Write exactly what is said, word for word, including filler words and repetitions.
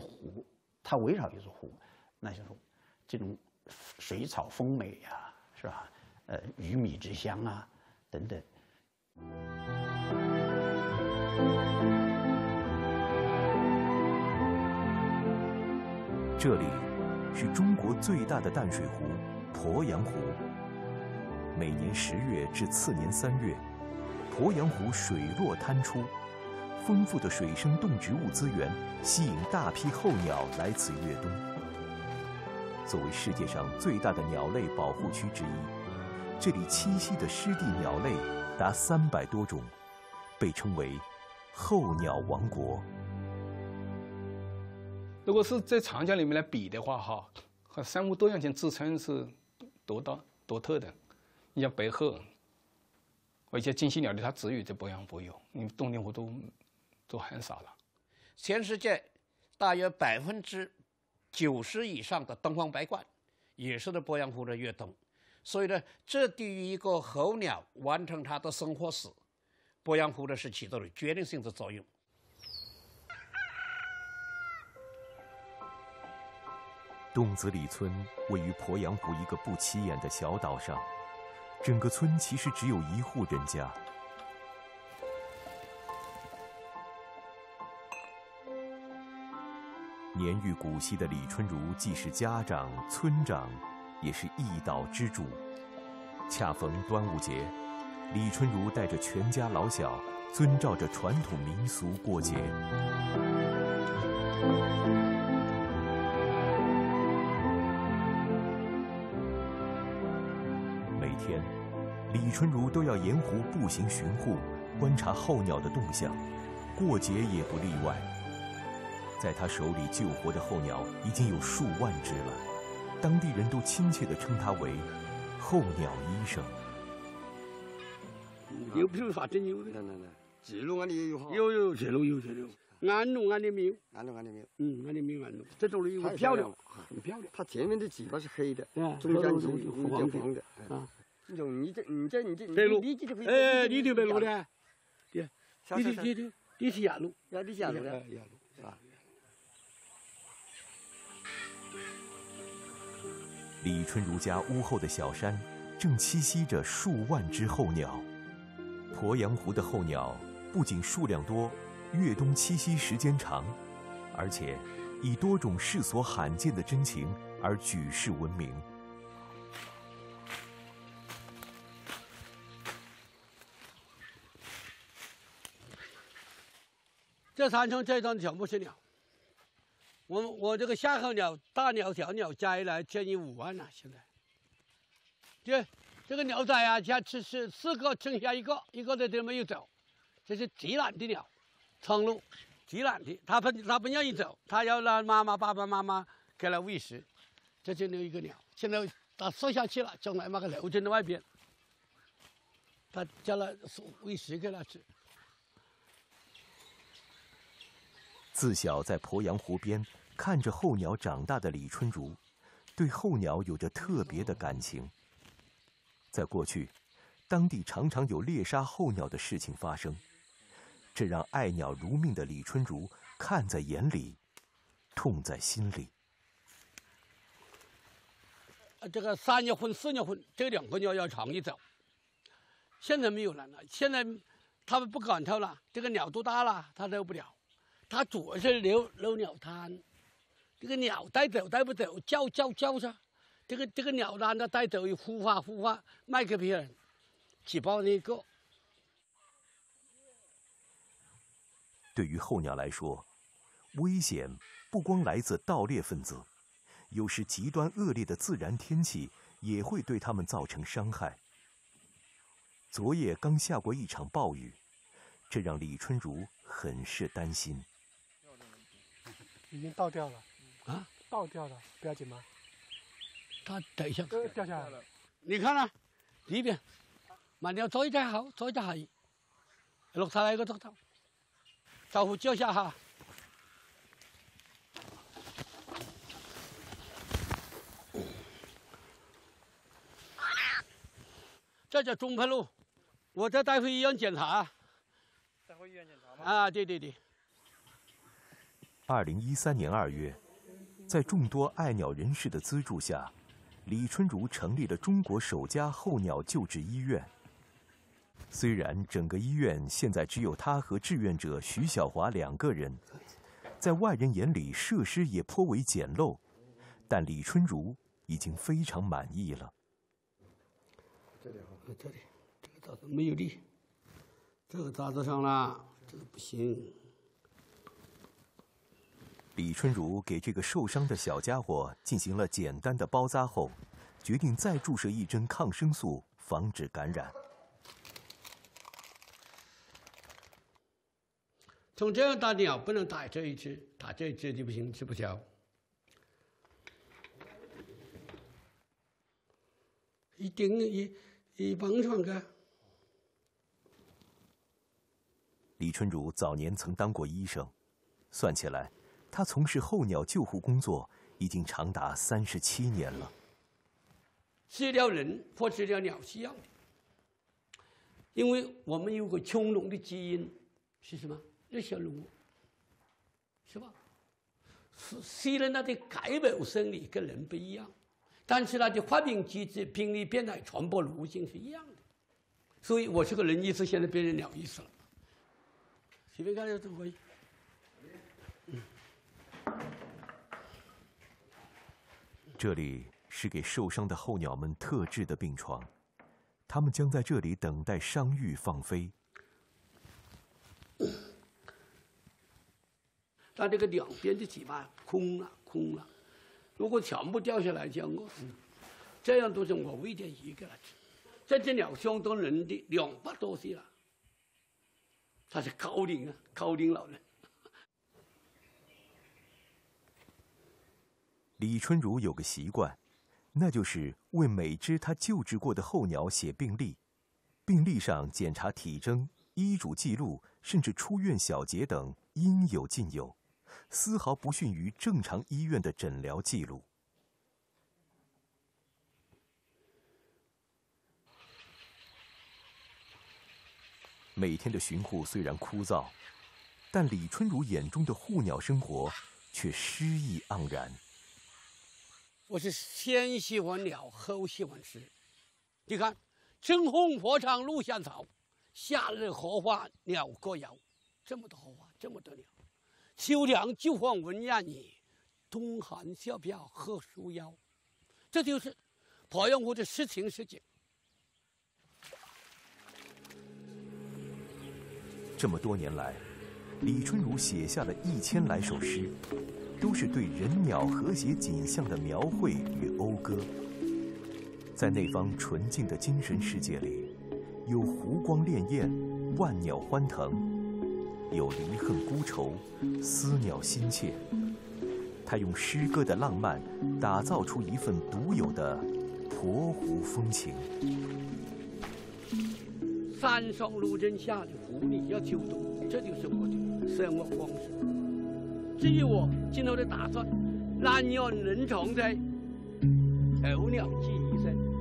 湖，它围绕一座湖，那就是这种水草丰美呀、啊，是吧？呃，鱼米之乡啊，等等。这里是中国最大的淡水湖——鄱阳湖。每年十月至次年三月，鄱阳湖水落滩出。 丰富的水生动植物资源吸引大批候鸟来此越冬。作为世界上最大的鸟类保护区之一，这里栖息的湿地鸟类达三百多种，被称为“候鸟王国”。如果是在长江里面来比的话，哈，和生物多样性支撑是独到独特的。你像白鹤，而且金犀鸟类它只有在鄱阳湖有，你东陵湖都。 都很少了。全世界大约百分之九十以上的东方白鹳也是在鄱阳湖的越冬，所以呢，这对于一个候鸟完成它的生活史，鄱阳湖呢是起到了决定性的作用。洞子里村位于鄱阳湖一个不起眼的小岛上，整个村其实只有一户人家。 年逾古稀的李春如既是家长、村长，也是一岛之主。恰逢端午节，李春如带着全家老小，遵照着传统民俗过节。每天，李春如都要沿湖步行巡护，观察候鸟的动向，过节也不例外。 在他手里救活的候鸟已经有数万只了，当地人都亲切地称他为“候鸟医生”。又不是啥真有的，记录俺的也有哈，有有记录有记录，安龙俺的没有，安龙俺的没有，嗯，俺的没有安龙。这种的有漂亮，很漂亮。它前面的尾巴是黑的，中间是黄黄的。啊，你这你这你这你这你这这哎，你这白鹭的，对，你这你这你是亚鹭，亚的亚鹭的，亚鹭。 李春如家屋后的小山，正栖息着数万只候鸟。鄱阳湖的候鸟不仅数量多，越冬栖息时间长，而且以多种世所罕见的珍禽而举世闻名。这山上这段全部是鸟。 我我这个夏候鸟、大鸟、小鸟加起来接近五万了、啊，现在。这这个鸟仔啊，现在是四个剩下一个，一个在这没有走，这是极懒的鸟，苍鹭，极懒的，它不它不愿意走，它要让妈妈、爸爸妈妈给它喂食，这就留一个鸟。现在它缩下去了，将来把它留在那外边，它叫它喂食给它吃。 自小在鄱阳湖边看着候鸟长大的李春如，对候鸟有着特别的感情。在过去，当地常常有猎杀候鸟的事情发生，这让爱鸟如命的李春如看在眼里，痛在心里。这个三月份、四月份这两个鸟要长一走，现在没有了呢。现在他们不赶它了，这个鸟都大了，它留不了。 它主要是留留鸟滩，这个鸟带走带不走，叫叫叫着，这个这个鸟滩它带走，孵化孵化卖给别人，几包一个。对于候鸟来说，危险不光来自盗猎分子，有时极端恶劣的自然天气也会对它们造成伤害。昨夜刚下过一场暴雨，这让李春如很是担心。 已经倒掉了，啊，倒掉了，不要紧吗？它等一下，掉下来了。你看啊，里边，慢条左一隻口，左一隻係，落晒嚟個竹頭，豆腐椒下下。这叫中配路，我再带回医院检查。带回医院检查吗？啊，对对对。二零一三年二月，在众多爱鸟人士的资助下，李春如成立了中国首家候鸟救治医院。虽然整个医院现在只有他和志愿者徐晓华两个人，在外人眼里设施也颇为简陋，但李春如已经非常满意了。这里好，这里这个搭子没有力，这个搭子上了，这个不行。 李春如给这个受伤的小家伙进行了简单的包扎后，决定再注射一针抗生素，防止感染。从这样打的鸟不能打这一只，打这一只就不行，吃不消。一顶一一蹦上个。李春如早年曾当过医生，算起来。 他从事候鸟救护工作已经长达三十七年了。治疗人或治疗鸟是一样的，因为我们有个穹窿的基因是什么？热小龙骨，是吧？虽然它的改变生理跟人不一样，但是它的发病机制、病理变态、传播路径是一样的。所以我是个人医师，现在变成鸟医师了。随便看看都可以。 这里是给受伤的候鸟们特制的病床，它们将在这里等待伤愈放飞。它这个两边的嘴巴空了，空了，如果全部掉下来，就饿死。这样都是我喂的一个了。这只鸟相当人的两百多岁了，它是高龄啊，高龄老人。 李春如有个习惯，那就是为每只他救治过的候鸟写病历，病历上检查体征、医嘱记录，甚至出院小结等应有尽有，丝毫不逊于正常医院的诊疗记录。每天的巡护虽然枯燥，但李春如眼中的护鸟生活却诗意盎然。 我是先喜欢鸟，后喜欢吃。你看，春红火场露香草，夏日荷花鸟歌谣，这么多荷花，这么多鸟。秋凉就放文雁语，冬寒萧飘何树腰。这就是鄱阳湖的诗情诗景。这么多年来，李春如写下了一千来首诗。 都是对人鸟和谐景象的描绘与讴歌。在那方纯净的精神世界里，有湖光潋滟，万鸟欢腾；有离恨孤愁，思鸟心切。他用诗歌的浪漫，打造出一份独有的鄱湖风情。山上路人下的湖里要秋冬，这就是我的生活方式。 至于我今后的打算，但愿能长在候鸟记忆生。